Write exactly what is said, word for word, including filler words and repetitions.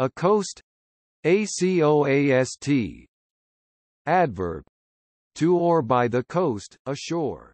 A coast, A C O A S T. Adverb, to or by the coast, ashore.